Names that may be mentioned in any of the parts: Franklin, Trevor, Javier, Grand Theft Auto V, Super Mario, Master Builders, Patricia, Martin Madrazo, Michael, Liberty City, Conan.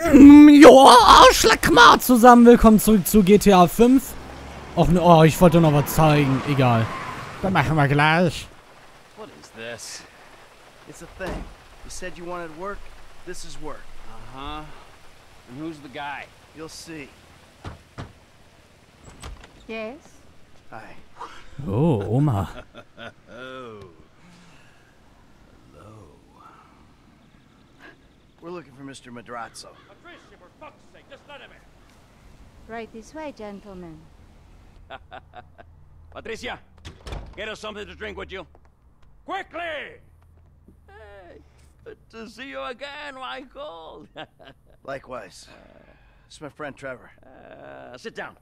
Joa, schlag mal zusammen. Willkommen zurück zu GTA 5. Och, ne, oh, ich wollte noch was zeigen. Egal. Dann machen wir gleich. What is this? It's a thing. You said you wanted work. This is work. Uh-huh. And who's the guy? You'll see. Yes. Hi. Oh, Oma. Hello. We're looking for Mr. Madrazo. Patricia, for fuck's sake, just let him in. Right this way, gentlemen. Patricia, get us something to drink, would you? Quickly! Hey, good to see you again, Michael. Likewise. It's my friend Trevor. Sit down.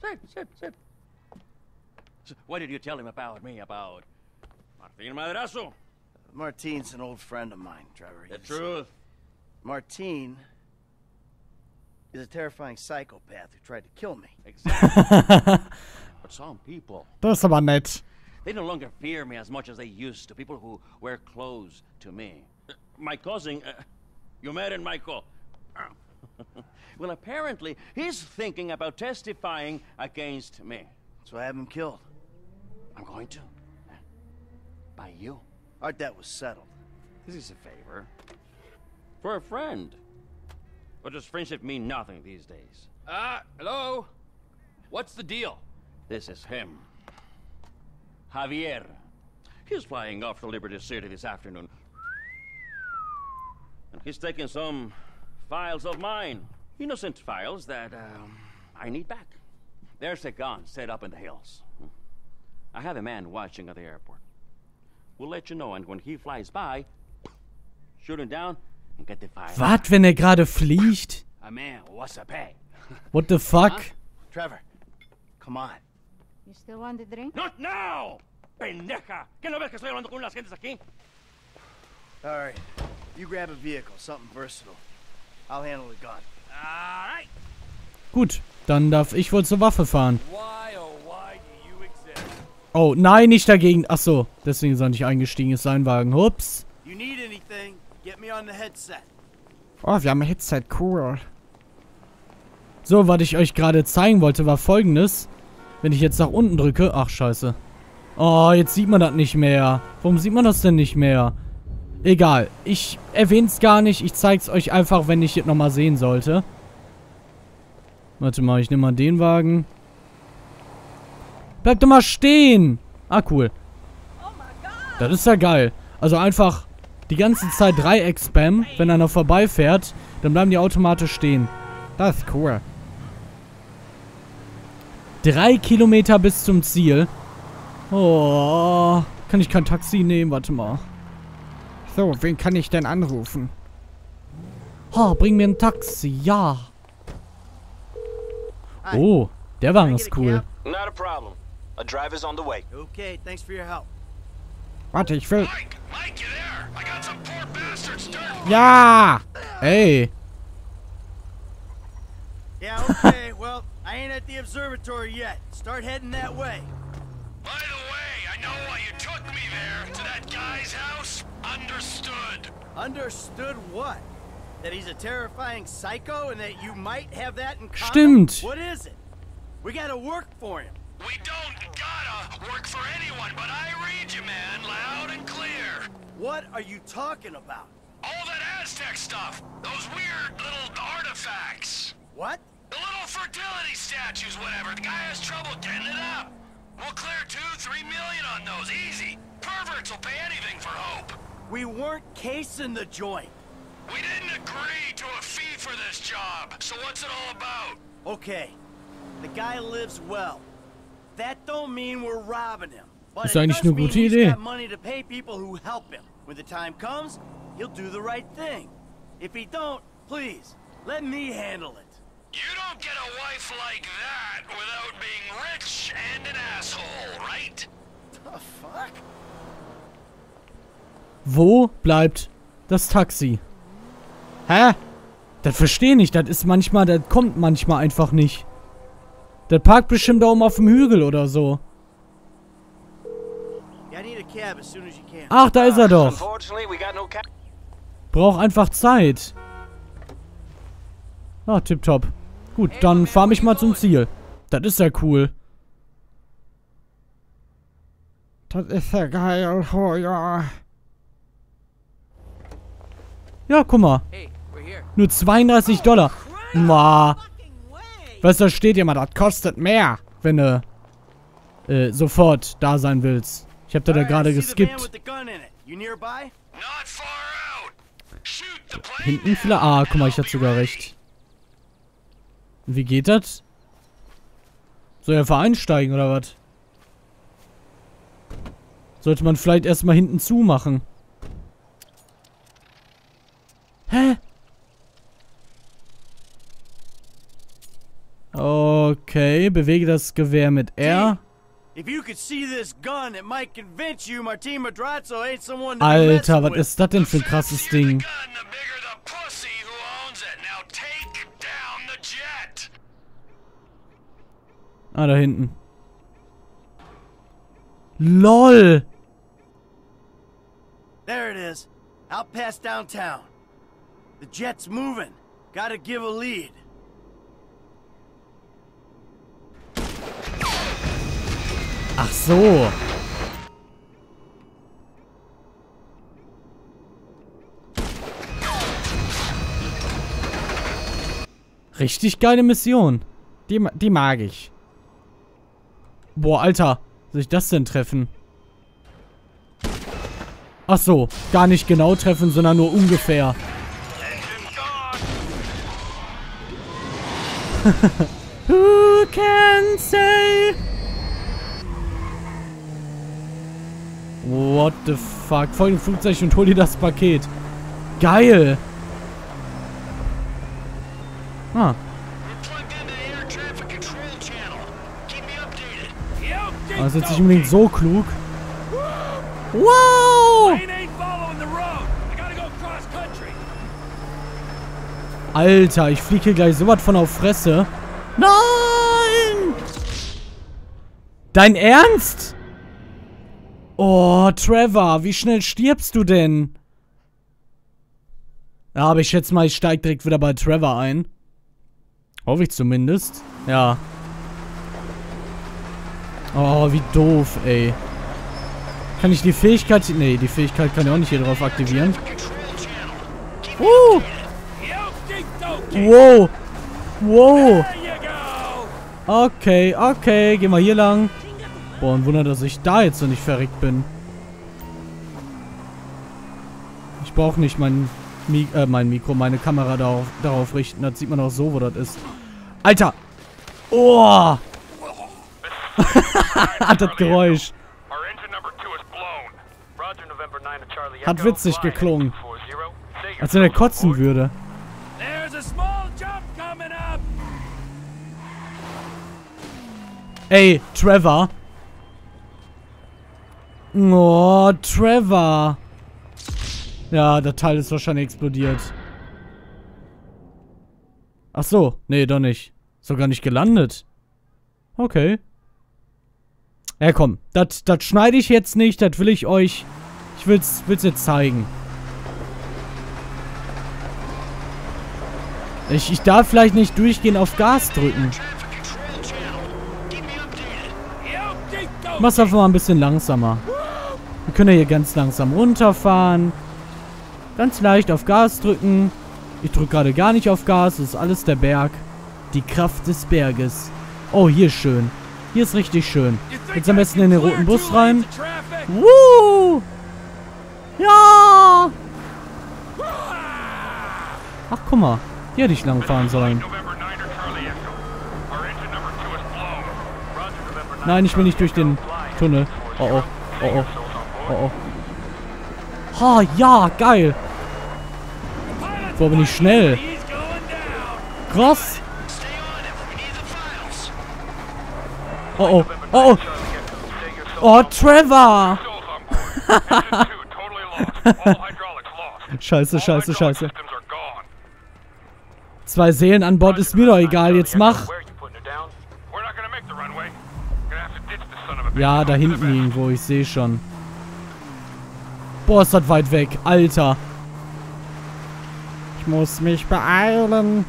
Sit. So, what did you tell him about me, about Martin Madrazo? Martin's an old friend of mine, Trevor. The truth? Martin is a terrifying psychopath who tried to kill me. Exactly. But some people, that's about it. They no longer fear me as much as they used to. People who wear clothes to me. My cousin, you met in Michael. Well, apparently he's thinking about testifying against me. So I have him killed. I'm going to. By you. Our debt was settled. This is a favor. For a friend. Or does friendship mean nothing these days? Hello? What's the deal? This is him. Javier. He's flying off to Liberty City this afternoon. And he's taking some files of mine. Innocent files that I need back. There's a gun set up in the hills. I have a man watching at the airport. We'll let you know, and when he flies by, shoot him down. Was, wenn gerade fliegt? What the fuck? Trevor, come on. You still want the drink? Not now! Pendeja! ¿Qué no ves que estoy hablando con las gentes aquí? All right. You grab a vehicle, something versatile. I'll handle the gun. All right. Gut, dann darf ich wohl zur Waffe fahren. Oh, nein, nicht dagegen. Ach so, deswegen ist er nicht eingestiegen, ist sein Wagen. Ups. You need anything? Get me on the headset. Oh, wir haben ein Headset, cool. So, was ich euch gerade zeigen wollte, war folgendes. Wenn ich jetzt nach unten drücke... Ach, scheiße. Oh, jetzt sieht man das nicht mehr. Warum sieht man das denn nicht mehr? Egal, ich erwähne es gar nicht. Ich zeige es euch einfach, wenn ich es nochmal sehen sollte. Warte mal, ich nehme mal den Wagen. Bleib doch mal stehen. Ah, cool. Das ist ja geil. Also einfach... Die ganze Zeit Dreieck-Spam, wenn einer vorbeifährt, dann bleiben die automatisch stehen. Das ist cool. 3 Kilometer bis zum Ziel. Oh, kann ich kein Taxi nehmen? Warte mal. So, wen kann ich denn anrufen? Oh, bring mir ein Taxi, ja. Oh, der Wagen ist cool. Okay, thanks for your help. Warte, ich will... Ja! Ey! Ja, okay, well, I ain't at the observatory yet. Start heading that way. By the way, I know why you took me there, to that guy's house. Understood. Understood what? That he's a terrifying psycho and that you might have that in common? Stimmt. What is it? We gotta work for him. We don't gotta work for anyone, but I read you, man, loud and clear. What are you talking about? All that Aztec stuff. Those weird little artifacts. What? The little fertility statues, whatever. The guy has trouble getting it up. We'll clear 2-3 million on those, easy. Perverts will pay anything for hope. We weren't casing the joint. We didn't agree to a fee for this job, so what's it all about? Okay, the guy lives well. That don't mean we're robbing him, but it does mean he's got money to pay people who help him. When the time comes, he'll do the right thing. If he don't, please, let me handle it. You don't get a wife like that without being rich and an asshole, right? The fuck? Wo bleibt das Taxi? Hä? Das verstehe ich, das ist manchmal, das kommt manchmal einfach nicht. Der parkt bestimmt da oben auf dem Hügel oder so. Ach, da ist er doch. Braucht einfach Zeit. Ah, tipptopp. Gut, dann fahr mich mal zum Ziel. Das ist ja cool. Das ist ja geil. Oh ja. Ja, guck mal. Nur 32 Dollar. Ma. Was da steht immer? Das kostet mehr, wenn du sofort da sein willst. Ich hab da gerade geskippt. Hinten viele... Ah, guck mal, ich hatte sogar recht. Wie geht das? Soll er einfach einsteigen, oder was? Sollte man vielleicht erstmal hinten zumachen. Hä? Okay, bewege das Gewehr mit R. Alter, was ist das denn für ein krasses Ding? Ah, da hinten. LOL! There it is. Out past downtown. The jet's moving. Gotta give a lead. Ach so. Richtig geile Mission. Die mag ich. Boah, Alter. Soll ich das denn treffen? Ach so. Gar nicht genau treffen, sondern nur ungefähr. Who can say... What the fuck? Folg dem Flugzeug und hol dir das Paket. Geil! Ah. Das ist jetzt nicht unbedingt so klug. Wow! Alter, ich fliege hier gleich so was von auf Fresse. Nein! Dein Ernst? Oh, Trevor, wie schnell stirbst du denn? Ja, aber ich schätze mal, ich steige direkt wieder bei Trevor ein. Hoffe ich zumindest. Ja. Oh, wie doof, ey. Kann ich die Fähigkeit... Nee, die Fähigkeit kann ich auch nicht hier drauf aktivieren. Wow. Wow. Okay, okay. Gehen wir hier lang. Boah, ein Wunder, dass ich da jetzt noch nicht verreckt bin. Ich brauche nicht meine Kamera darauf richten. Das sieht man auch so, wo das ist. Alter! Oh! Hat das Geräusch. Hat witzig geklungen. Als wenn er kotzen würde. Ey, Trevor. Oh, Trevor. Ja, der Teil ist wahrscheinlich explodiert. Ach so. Nee, doch nicht. Sogar nicht gelandet. Okay. Ja, komm. Das schneide ich jetzt nicht. Das will ich euch... Ich will's jetzt zeigen. Ich darf vielleicht nicht durchgehend auf Gas drücken. Mach's einfach mal ein bisschen langsamer. Wir können ja hier ganz langsam runterfahren. Ganz leicht auf Gas drücken. Ich drücke gerade gar nicht auf Gas. Das ist alles der Berg. Die Kraft des Berges. Oh, hier ist schön. Hier ist richtig schön. Jetzt am besten in den roten Bus rein. Woo! Ja! Ach, guck mal. Hier hätte ich lang fahren sollen. Nein, ich will nicht durch den Tunnel. Oh, oh. Oh, oh. Oh, oh. Ha, ja, geil. Boah, bin ich schnell. Krass. Oh, oh. Oh, oh. Oh, Trevor. Scheiße, scheiße, scheiße. 2 Seelen an Bord ist mir doch egal. Jetzt mach. Ja, da hinten irgendwo. Ich sehe schon. Boah, ist das weit weg. Alter. Ich muss mich beeilen.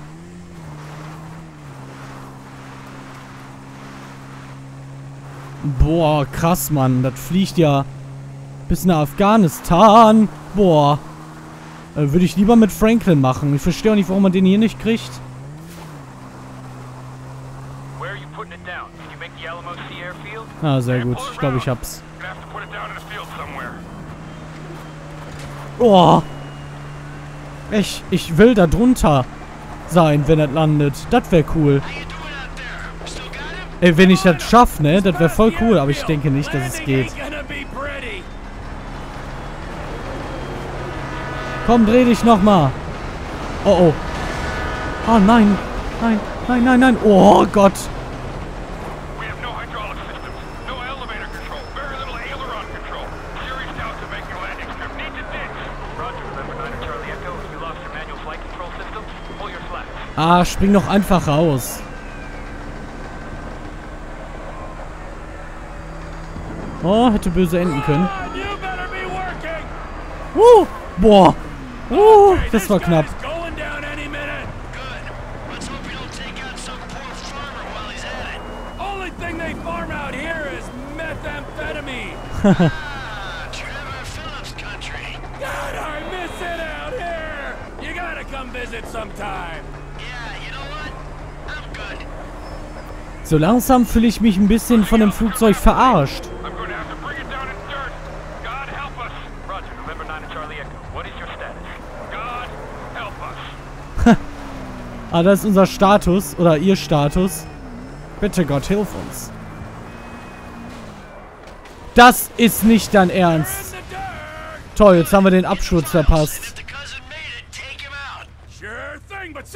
Boah, krass, Mann. Das fliegt ja bis nach Afghanistan. Boah. Würde ich lieber mit Franklin machen. Ich verstehe auch nicht, warum man den hier nicht kriegt. Ah, sehr gut. Ich glaube, ich hab's. Oh. Ich will da drunter sein, wenn das landet. Das wäre cool. Ey, wenn ich das schaffe, ne? Das wäre voll cool. Aber ich denke nicht, dass es geht. Komm, dreh dich nochmal. Oh, oh. Oh, nein. Nein, nein, nein, nein. Oh Gott. Ah, spring doch einfach raus. Oh, hätte böse enden können. Boah. Das war knapp. So langsam fühle ich mich ein bisschen von dem Flugzeug verarscht. Ah, das ist unser Status. Oder ihr Status. Bitte Gott, hilf uns. Das ist nicht dein Ernst. Toll, jetzt haben wir den Absturz verpasst.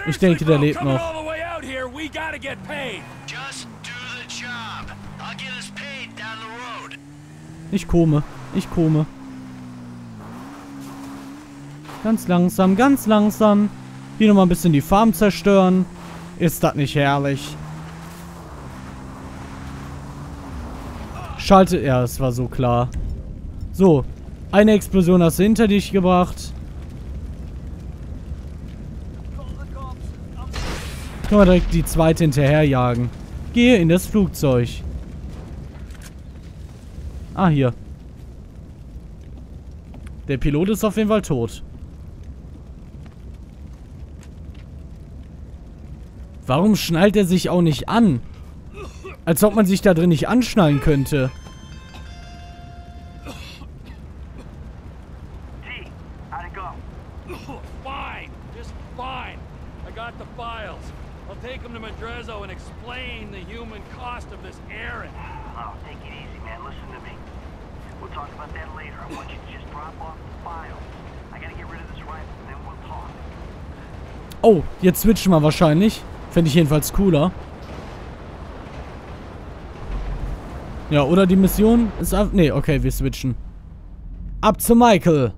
Ich denke, der lebt noch. Ich komme. Ganz langsam, ganz langsam. Hier nochmal ein bisschen die Farm zerstören. Ist das nicht herrlich? Schalte. Ja, es war so klar. So. Eine Explosion hast du hinter dich gebracht. Können wir direkt die zweite hinterherjagen. Gehe in das Flugzeug. Ah, hier. Der Pilot ist auf jeden Fall tot. Warum schnallt er sich auch nicht an? Als ob man sich da drin nicht anschnallen könnte. Oh, jetzt switchen wir wahrscheinlich. Fände ich jedenfalls cooler. Ja, oder die Mission ist ab... Nee, okay, wir switchen. Ab zu Michael.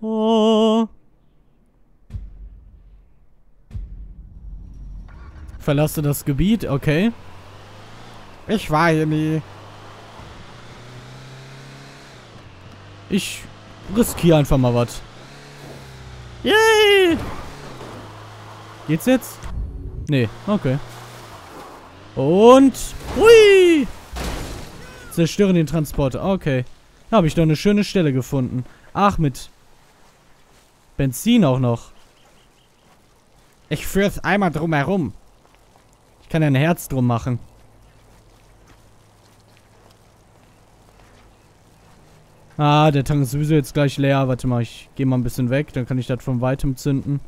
Oh. Verlasse das Gebiet, okay. Ich war hier nie. Ich riskiere einfach mal was. Yay! Geht's jetzt? Nee, okay. Und... Hui! Zerstören den Transporter. Okay. Da habe ich doch eine schöne Stelle gefunden. Ach, mit... Benzin auch noch. Ich führe es einmal drumherum. Ich kann ein Herz drum machen. Ah, der Tank ist sowieso jetzt gleich leer. Warte mal, ich gehe mal ein bisschen weg. Dann kann ich das von Weitem zünden.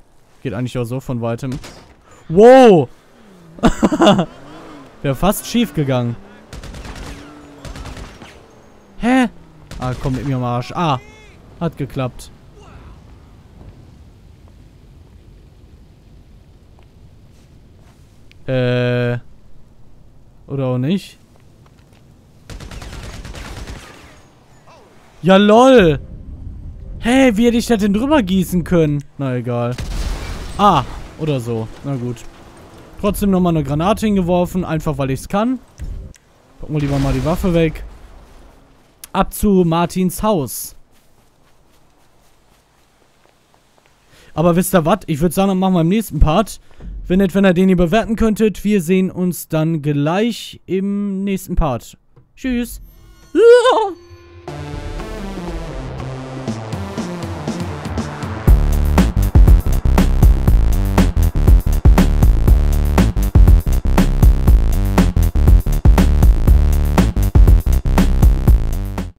Geht eigentlich auch so von Weitem. Wow! Wäre fast schief gegangen. Hä? Ah, komm mit mir am Arsch. Ah, hat geklappt. Oder auch nicht. Ja, lol. Hey, wie hätte ich das denn drüber gießen können? Na, egal. Ah, oder so. Na gut. Trotzdem nochmal eine Granate hingeworfen. Einfach, weil ich es kann. Packen wir lieber mal die Waffe weg. Ab zu Martins Haus. Aber wisst ihr was? Ich würde sagen, dann machen wir im nächsten Part. Wäre nett, wenn ihr den hier bewerten könntet. Wir sehen uns dann gleich im nächsten Part. Tschüss.